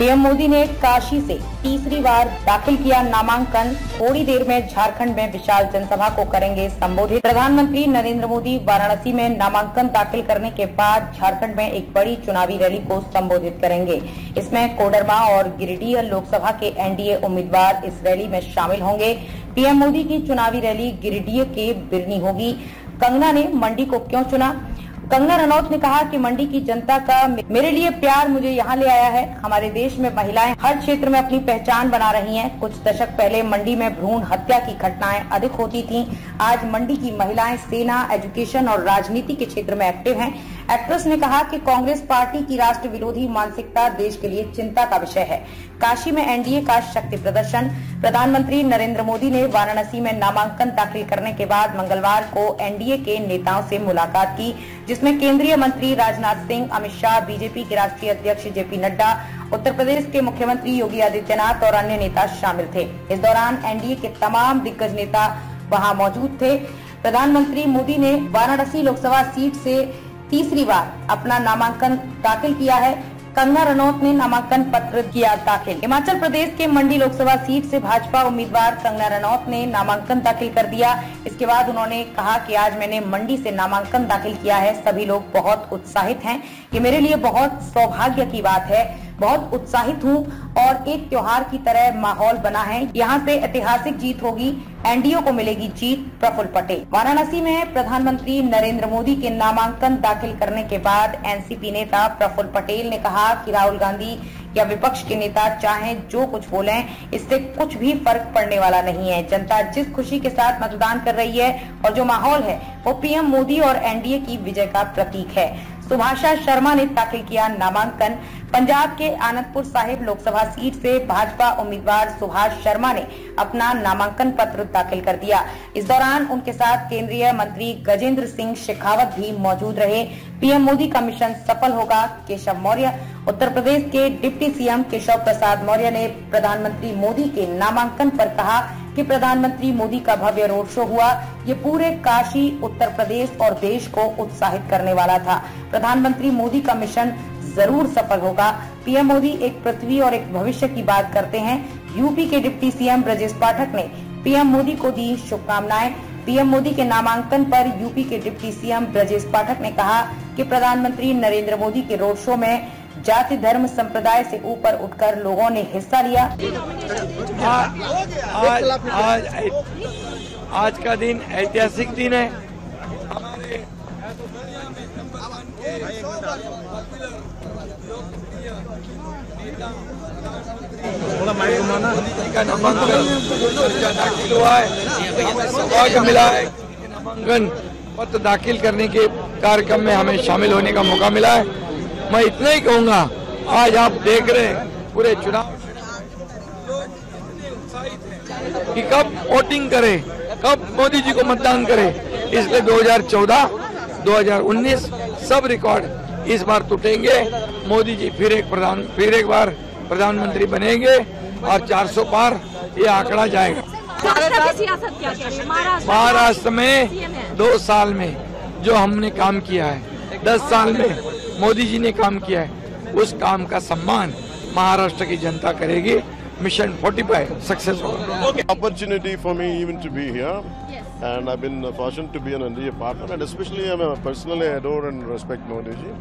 PM Modi ने काशी से तीसरी बार दाखिल किया नामांकन, थोड़ी देर में झारखंड में विशाल जनसभा को करेंगे संबोधित। प्रधानमंत्री नरेंद्र मोदी वाराणसी में नामांकन दाखिल करने के बाद झारखंड में एक बड़ी चुनावी रैली को संबोधित करेंगे। इसमें कोडरमा और गिरिडीह लोकसभा के एनडीए उम्मीदवार इस रैली में शामिल होंगे। पीएम मोदी की चुनावी रैली गिरिडीह के बिरनी होगी। कंगना ने मंडी को क्यों चुना? कंगना रनौत ने कहा कि मंडी की जनता का मेरे लिए प्यार मुझे यहाँ ले आया है। हमारे देश में महिलाएं हर क्षेत्र में अपनी पहचान बना रही हैं। कुछ दशक पहले मंडी में भ्रूण हत्या की घटनाएं अधिक होती थीं। आज मंडी की महिलाएं सेना, एजुकेशन और राजनीति के क्षेत्र में एक्टिव हैं। एक्ट्रेस ने कहा कि कांग्रेस पार्टी की राष्ट्र विरोधी मानसिकता देश के लिए चिंता का विषय है। काशी में एनडीए का शक्ति प्रदर्शन। प्रधानमंत्री नरेंद्र मोदी ने वाराणसी में नामांकन दाखिल करने के बाद मंगलवार को एनडीए के नेताओं से मुलाकात की, जिसमें केंद्रीय मंत्री राजनाथ सिंह, अमित शाह, बीजेपी के राष्ट्रीय अध्यक्ष जेपी नड्डा, उत्तर प्रदेश के मुख्यमंत्री योगी आदित्यनाथ और अन्य नेता शामिल थे। इस दौरान एनडीए के तमाम दिग्गज नेता वहां मौजूद थे। प्रधानमंत्री मोदी ने वाराणसी लोकसभा सीट से तीसरी बार अपना नामांकन दाखिल किया है। कंगना रनौत ने नामांकन पत्र किया दाखिल। हिमाचल प्रदेश के मंडी लोकसभा सीट से भाजपा उम्मीदवार कंगना रनौत ने नामांकन दाखिल कर दिया। इसके बाद उन्होंने कहा कि आज मैंने मंडी से नामांकन दाखिल किया है। सभी लोग बहुत उत्साहित हैं। ये मेरे लिए बहुत सौभाग्य की बात है। बहुत उत्साहित हूँ और एक त्योहार की तरह माहौल बना है। यहाँ से ऐतिहासिक जीत होगी। एनडीए को मिलेगी जीत। प्रफुल्ल पटेल। वाराणसी में प्रधानमंत्री नरेंद्र मोदी के नामांकन दाखिल करने के बाद एनसीपी नेता प्रफुल्ल पटेल ने कहा कि राहुल गांधी या विपक्ष के नेता चाहें जो कुछ बोलें, इससे कुछ भी फर्क पड़ने वाला नहीं है। जनता जिस खुशी के साथ मतदान कर रही है और जो माहौल है, वो पीएम मोदी और एनडीए की विजय का प्रतीक है। सुभाष शर्मा ने दाखिल किया नामांकन। पंजाब के आनंदपुर साहिब लोकसभा सीट से भाजपा उम्मीदवार सुभाष शर्मा ने अपना नामांकन पत्र दाखिल कर दिया। इस दौरान उनके साथ केंद्रीय मंत्री गजेंद्र सिंह शेखावत भी मौजूद रहे। पीएम मोदी का मिशन सफल होगा। केशव मौर्य। उत्तर प्रदेश के डिप्टी सीएम केशव प्रसाद मौर्य ने प्रधानमंत्री मोदी के नामांकन पर कहा कि प्रधानमंत्री मोदी का भव्य रोड शो हुआ। ये पूरे काशी, उत्तर प्रदेश और देश को उत्साहित करने वाला था। प्रधानमंत्री मोदी का मिशन जरूर सफल होगा। पीएम मोदी एक पृथ्वी और एक भविष्य की बात करते हैं। यूपी के डिप्टी सीएम ब्रजेश पाठक ने पीएम मोदी को दी शुभकामनाएं। पीएम मोदी के नामांकन पर यूपी के डिप्टी सीएम ब्रजेश पाठक ने कहा कि प्रधानमंत्री नरेंद्र मोदी के रोड शो में जाति, धर्म, संप्रदाय से ऊपर उठकर लोगों ने हिस्सा लिया। आज का दिन ऐतिहासिक दिन है। हमारे का नामांकन दाखिल हुआ है। सौभाग्य मिला है, नामांकन पत्र दाखिल करने के कार्यक्रम में हमें शामिल होने का मौका मिला है। मैं इतना ही कहूंगा, आज आप देख रहे हैं पूरे चुनाव कि कब वोटिंग करें, कब मोदी जी को मतदान करें। इसलिए 2014, 2019 सब रिकॉर्ड इस बार टूटेंगे। मोदी जी फिर एक बार प्रधानमंत्री बनेंगे और 400 पार ये आंकड़ा जाएगा। महाराष्ट्र में 2 साल में जो हमने काम किया है, 10 साल में मोदी जी ने काम किया है, उस काम का सम्मान महाराष्ट्र की जनता करेगी। मिशन 45 सक्सेस होगा। Opportunity for me even to be here and I been fortunate to be an NDA partner and specially I personally adore and respect Modi ji.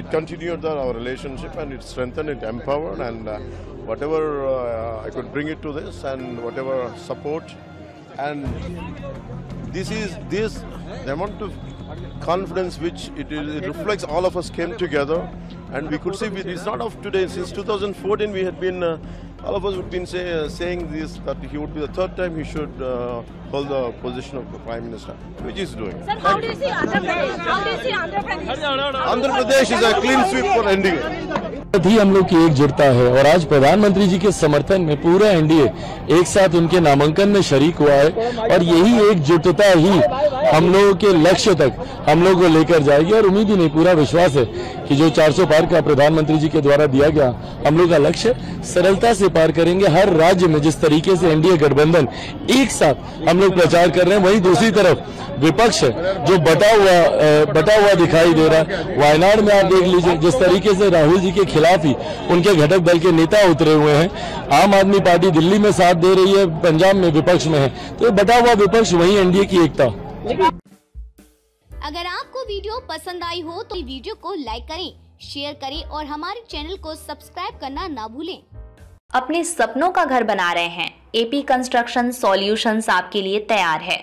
It continued our relationship and it strengthened, it empowered, and whatever I could bring it to this and whatever support, and this the amount of confidence which it reflects, all of us came together and we could see it's not of today. Since 2014 we had been all of us had been saying this, that he would be the third time he should hold the position of the Prime Minister, which he is doing. Sir, how do you see Andhra Pradesh? How do you see Andhra Pradesh? Andhra Pradesh is a clean sweep for NDA. भी हम लोग की एकजुटता है और आज प्रधानमंत्री जी के समर्थन में पूरा एनडीए एक साथ उनके नामांकन में शरीक हुआ है और यही एकजुटता ही हम लोगों के लक्ष्य तक हम लोग को लेकर जाएगी। और उम्मीद ही नहीं, पूरा विश्वास है कि जो 400 सरकार का प्रधानमंत्री जी के द्वारा दिया गया हम लोग का लक्ष्य सरलता से पार करेंगे। हर राज्य में जिस तरीके से एनडीए गठबंधन एक साथ हम लोग प्रचार कर रहे हैं, वहीं दूसरी तरफ विपक्ष जो बटा हुआ दिखाई दे रहा है। वायनाड में आप देख लीजिए जिस तरीके से राहुल जी के खिलाफ ही उनके घटक दल के नेता उतरे हुए हैं। आम आदमी पार्टी दिल्ली में साथ दे रही है, पंजाब में विपक्ष में है, तो बटा हुआ विपक्ष वही एनडीए की एकता। अगर आपको वीडियो पसंद आई हो तो वीडियो को लाइक करें, शेयर करें और हमारे चैनल को सब्सक्राइब करना ना भूलें। अपने सपनों का घर बना रहे हैं? AP कंस्ट्रक्शन सोल्यूशन आपके लिए तैयार है।